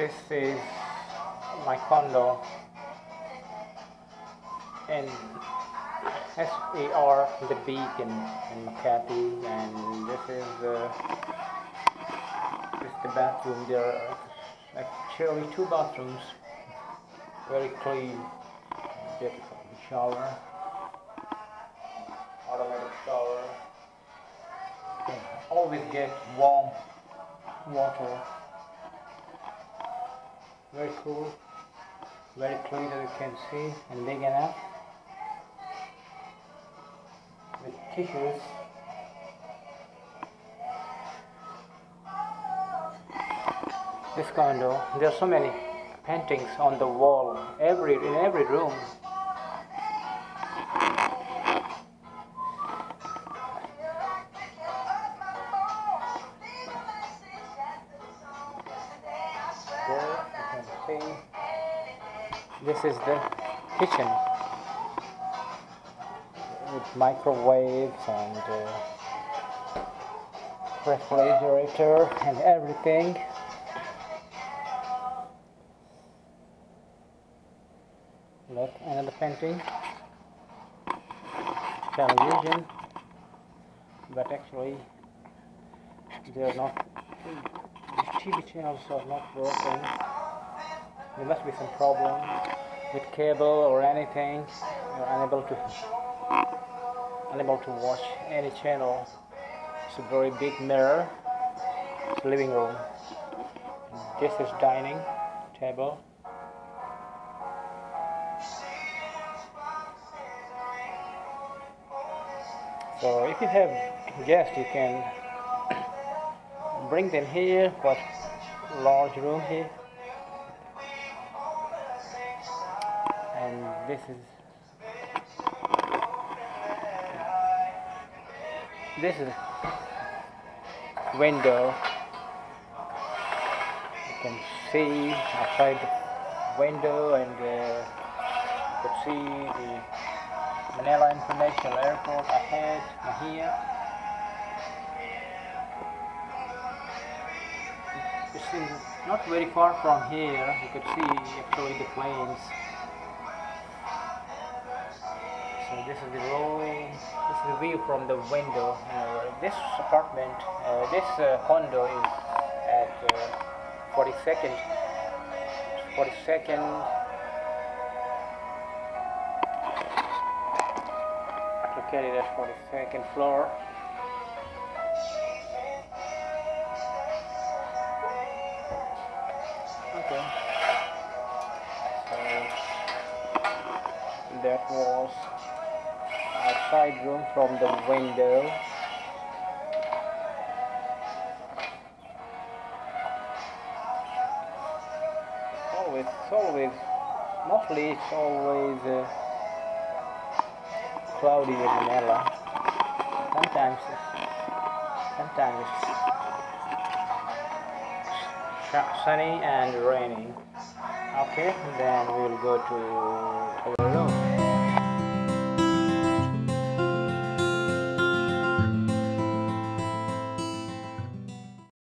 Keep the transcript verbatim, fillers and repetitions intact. This is my condo in S A R, The Beacon in Makati, and this is the, this is the bathroom. There are actually two bathrooms, very clean, beautiful. Shower, automatic shower, and always get warm water. Very cool, very clean, as you can see, and big enough with tissues. This condo, there are so many paintings on the wall, every in every room. This is the kitchen with microwaves and uh, refrigerator and everything. Look, another painting, television, but actually they are not, the T V channels are not broken. There must be some problem with cable or anything. You're unable to unable to watch any channel. It's a very big mirror. It's living room. This is dining table. So if you have guests, you can bring them here. What large room here. This is this is window. You can see outside the window, and uh, you can see the Manila International Airport ahead here. It's not very far from here. You could see actually the planes. So this is the rolling, this is the view from the window. Uh, this apartment, uh, this uh, condo is at uh, forty-second, forty-second, located at forty-second floor. Okay. So that was side room from the window. Always, always, mostly it's always uh, cloudy with Manila. Sometimes, sometimes it's sunny and rainy. Okay, then we'll go to.